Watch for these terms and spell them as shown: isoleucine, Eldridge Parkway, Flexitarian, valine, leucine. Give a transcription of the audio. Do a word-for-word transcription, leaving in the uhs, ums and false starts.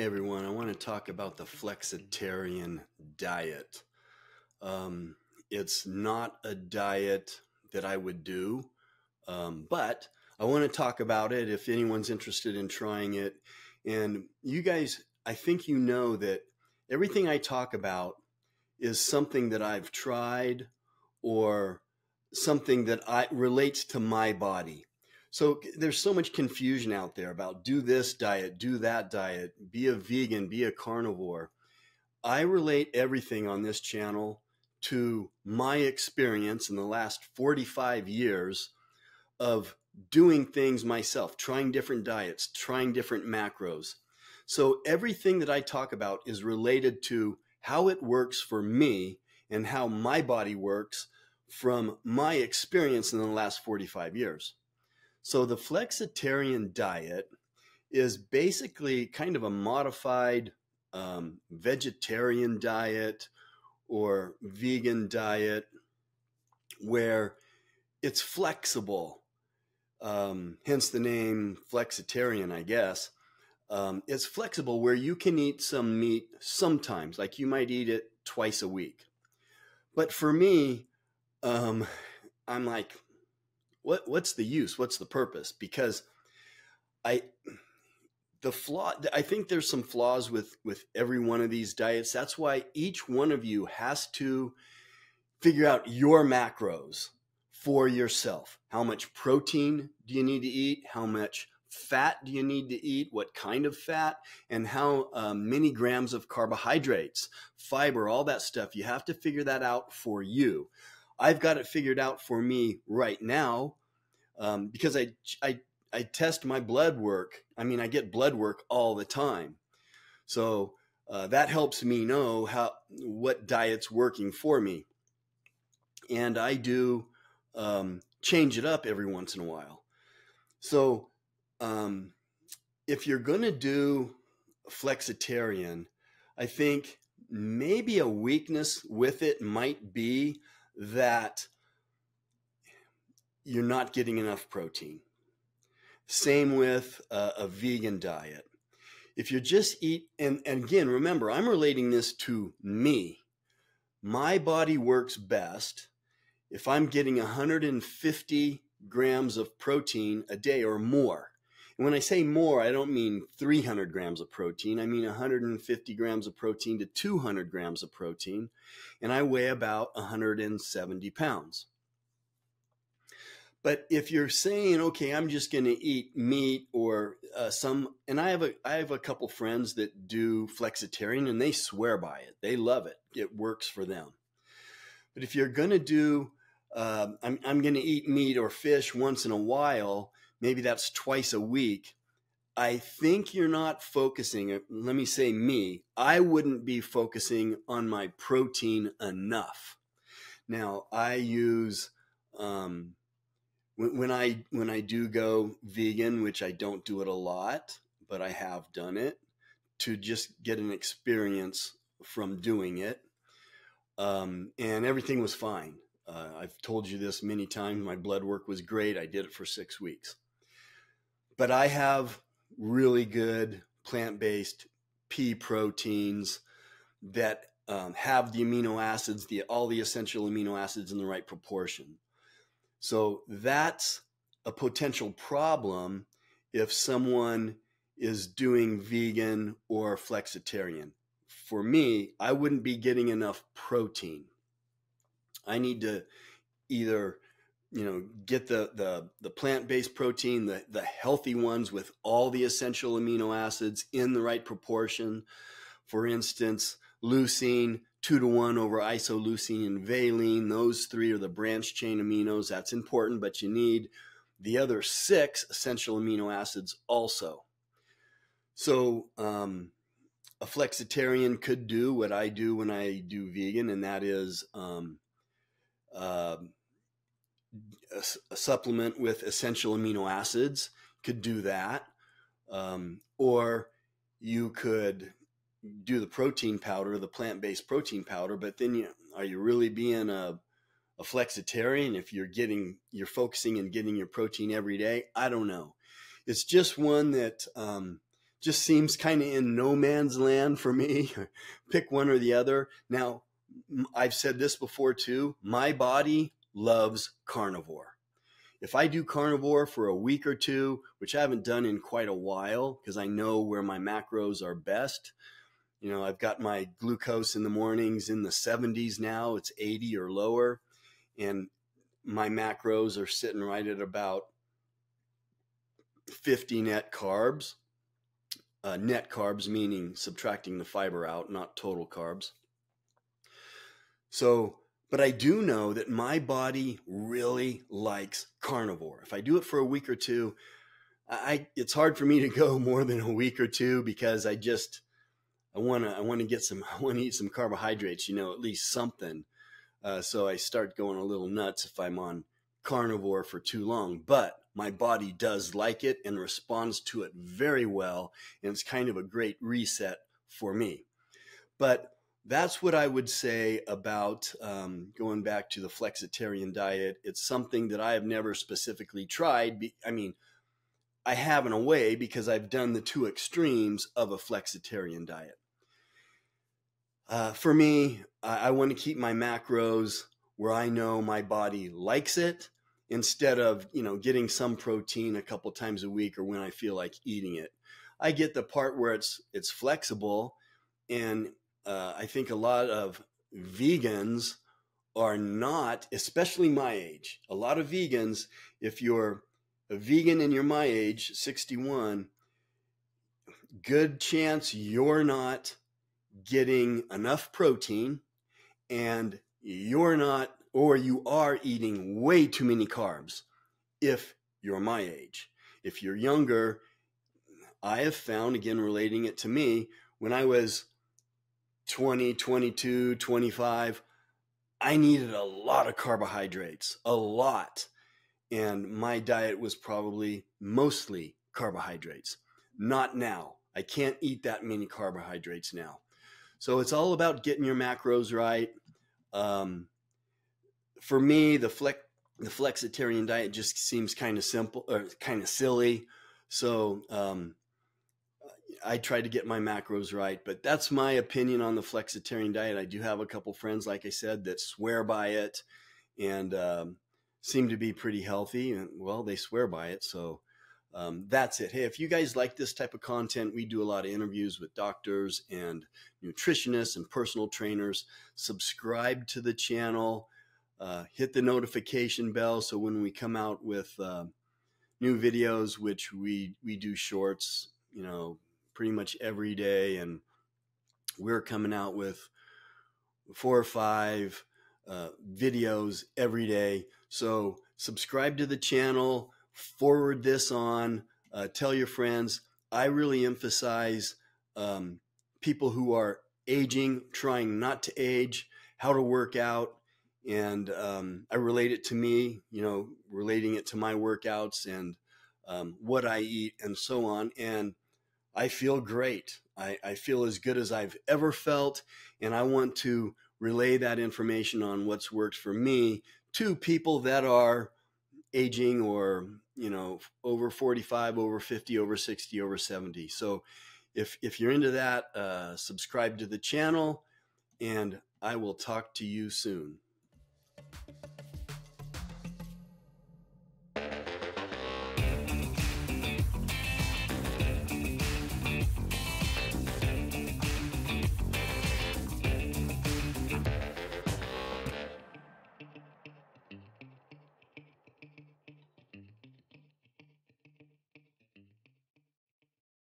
Hey everyone, I want to talk about the flexitarian diet. Um, it's not a diet that I would do, um, but I want to talk about it if anyone's interested in trying it. And you guys, I think you know that everything I talk about is something that I've tried or something that I, relates to my body. So there's so much confusion out there about do this diet, do that diet, be a vegan, be a carnivore. I relate everything on this channel to my experience in the last forty-five years of doing things myself, trying different diets, trying different macros. So everything that I talk about is related to how it works for me and how my body works from my experience in the last forty-five years. So the flexitarian diet is basically kind of a modified um, vegetarian diet or vegan diet where it's flexible, um, hence the name flexitarian, I guess. Um, it's flexible where you can eat some meat sometimes, like you might eat it twice a week. But for me, um, I'm like, What, what's the use? What's the purpose? Because I, the flaw, I think there's some flaws with, with every one of these diets. That's why each one of you has to figure out your macros for yourself. How much protein do you need to eat? How much fat do you need to eat? What kind of fat? And how uh, many grams of carbohydrates, fiber, all that stuff. You have to figure that out for you. I've got it figured out for me right now um, because I, I, I test my blood work. I mean, I get blood work all the time. So uh, that helps me know how what diet's working for me. And I do um, change it up every once in a while. So um, if you're going to do flexitarian, I think maybe a weakness with it might be that you're not getting enough protein. Same with uh, a vegan diet. If you just eat, and, and again, remember, I'm relating this to me. My body works best if I'm getting one hundred fifty grams of protein a day or more. And when I say more, I don't mean three hundred grams of protein. I mean one hundred fifty grams of protein to two hundred grams of protein. And I weigh about one hundred seventy pounds. But if you're saying, okay, I'm just going to eat meat or uh, some, and I have a, I have a couple friends that do flexitarian and they swear by it. They love it. It works for them. But if you're going to do, uh, I'm, I'm going to eat meat or fish once in a while, maybe that's twice a week, I think you're not focusing, let me say me, I wouldn't be focusing on my protein enough. Now I use, um, when, when I, when I do go vegan, which I don't do it a lot, but I have done it to just get an experience from doing it. Um, and everything was fine. Uh, I've told you this many times. My blood work was great. I did it for six weeks. But I have really good plant-based pea proteins that um, have the amino acids, the all the essential amino acids in the right proportion. So that's a potential problem if someone is doing vegan or flexitarian. For me, I wouldn't be getting enough protein. I need to either you know, get the, the, the plant-based protein, the, the healthy ones with all the essential amino acids in the right proportion. For instance, leucine, two to one over isoleucine and valine. Those three are the branch chain aminos. That's important, but you need the other six essential amino acids also. So, um, a flexitarian could do what I do when I do vegan, and that is, um, uh, A, a supplement with essential amino acids, could do that. Um, or you could do the protein powder, the plant-based protein powder, but then you, are you really being a, a flexitarian if you're getting, you're focusing and getting your protein every day? I don't know. It's just one that um, just seems kind of in no man's land for me. Pick one or the other. Now, I've said this before too. My body loves carnivore. If I do carnivore for a week or two, which I haven't done in quite a while because I know where my macros are best. You know, I've got my glucose in the mornings in the seventies now. It's eighty or lower. And my macros are sitting right at about fifty net carbs. Uh, net carbs, meaning subtracting the fiber out, not total carbs. So, but I do know that my body really likes carnivore. If I do it for a week or two, I, it's hard for me to go more than a week or two because I just, I want to, I want to get some, I want to eat some carbohydrates, you know, at least something. Uh, so I start going a little nuts if I'm on carnivore for too long, but my body does like it and responds to it very well. And it's kind of a great reset for me. But that's what I would say about um, going back to the flexitarian diet. It's something that I have never specifically tried. I mean, I have in a way because I've done the two extremes of a flexitarian diet. Uh, for me, I, I want to keep my macros where I know my body likes it, instead of, you know, getting some protein a couple times a week or when I feel like eating it. I get the part where it's, it's flexible. And uh, I think a lot of vegans are not, especially my age. A lot of vegans, if you're a vegan and you're my age, sixty-one, good chance you're not getting enough protein and you're not, or you are eating way too many carbs if you're my age. If you're younger, I have found, again, relating it to me, when I was twenty, twenty-two, twenty-five, I needed a lot of carbohydrates, a lot. And my diet was probably mostly carbohydrates. Not now. I can't eat that many carbohydrates now. So it's all about getting your macros right. Um, For me, the flex, the flexitarian diet just seems kind of simple or kind of silly. So um, I try to get my macros right, but that's my opinion on the flexitarian diet. I do have a couple friends, like I said, that swear by it and um, seem to be pretty healthy. And well, they swear by it. So um, that's it. Hey, if you guys like this type of content, we do a lot of interviews with doctors and nutritionists and personal trainers. Subscribe to the channel. Uh, hit the notification bell so when we come out with uh, new videos, which we, we do shorts, you know, pretty much every day. And we're coming out with four or five uh, videos every day. So subscribe to the channel, forward this on, uh, tell your friends. I really emphasize um, people who are aging, trying not to age, how to work out. And um, I relate it to me, you know, relating it to my workouts and um, what I eat and so on. And I feel great. I, I feel as good as I've ever felt. And I want to relay that information on what's worked for me to people that are aging or, you know, over forty-five, over fifty, over sixty, over seventy. So if, if you're into that, uh, subscribe to the channel and I will talk to you soon.